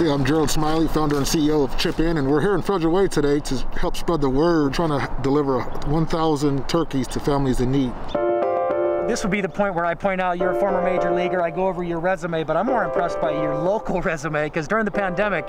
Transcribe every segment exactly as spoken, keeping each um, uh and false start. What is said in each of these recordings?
Yeah, I'm Gerald Smiley, founder and C E O of Chip In, and we're here in Federal Way today to help spread the word, trying to deliver one thousand turkeys to families in need. This would be the point where I point out you're a former major leaguer, I go over your resume, but I'm more impressed by your local resume, because during the pandemic,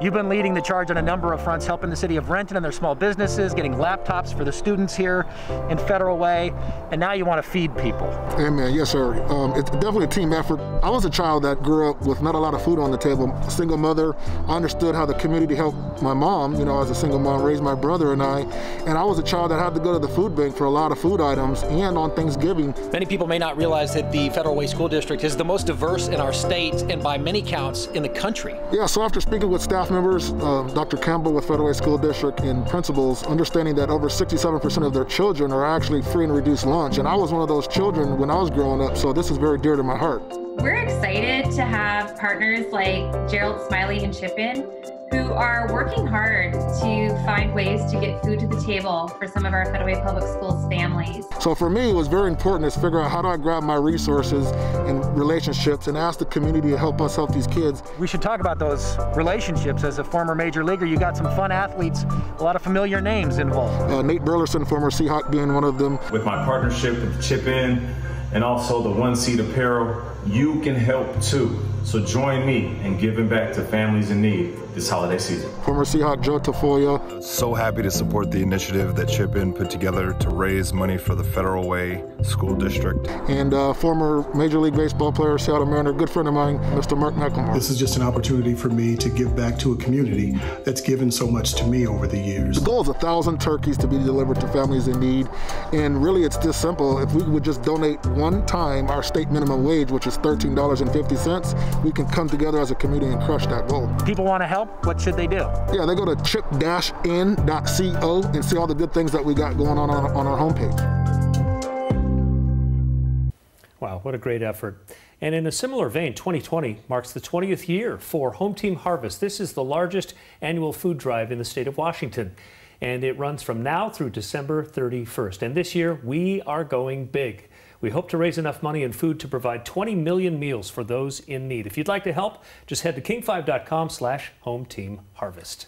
you've been leading the charge on a number of fronts, helping the city of Renton and their small businesses, getting laptops for the students here in Federal Way, and now you want to feed people. Amen, yes sir. Um, it's definitely a team effort. I was a child that grew up with not a lot of food on the table, single mother. I understood how the community helped my mom, you know, as a single mom, raised my brother and I, and I was a child that had to go to the food bank for a lot of food items and on Thanksgiving. Many people may not realize that the Federal Way School District is the most diverse in our state and by many counts in the country. Yeah, so after speaking with staff members, uh, Doctor Campbell with Federal Way School District and principals, understanding that over sixty-seven percent of their children are actually free and reduced lunch, and I was one of those children when I was growing up, so this is very dear to my heart. We're excited to have partners like Gerald Smiley and Chip In, who are working hard to find ways to get food to the table for some of our Federal Way Public Schools families. So for me, it was very important to figure out how do I grab my resources and relationships and ask the community to help us help these kids. We should talk about those relationships. As a former major leaguer, you got some fun athletes, a lot of familiar names involved. Uh, Nate Burleson, former Seahawk, being one of them. With my partnership with Chip In and also the One Seed Apparel, you can help too. So join me in giving back to families in need this holiday season. Former Seahawk Joe Tafoya. So happy to support the initiative that Chip In put together to raise money for the Federal Way School District. And uh, former Major League Baseball player, Seattle Mariner, good friend of mine, Mister Mark McLemore. This is just an opportunity for me to give back to a community that's given so much to me over the years. The goal is a thousand turkeys to be delivered to families in need. And really it's this simple. If we would just donate one time our state minimum wage, which is thirteen dollars and fifty cents, we can come together as a community and crush that goal. People want to help, what should they do? Yeah, they go to chip in dot co and see all the good things that we got going on on, on our homepage. Wow, what a great effort. And in a similar vein, twenty twenty marks the twentieth year for Home Team Harvest. This is the largest annual food drive in the state of Washington, and it runs from now through December thirty-first. And this year, we are going big. We hope to raise enough money and food to provide twenty million meals for those in need. If you'd like to help, just head to king five dot com slash home team harvest.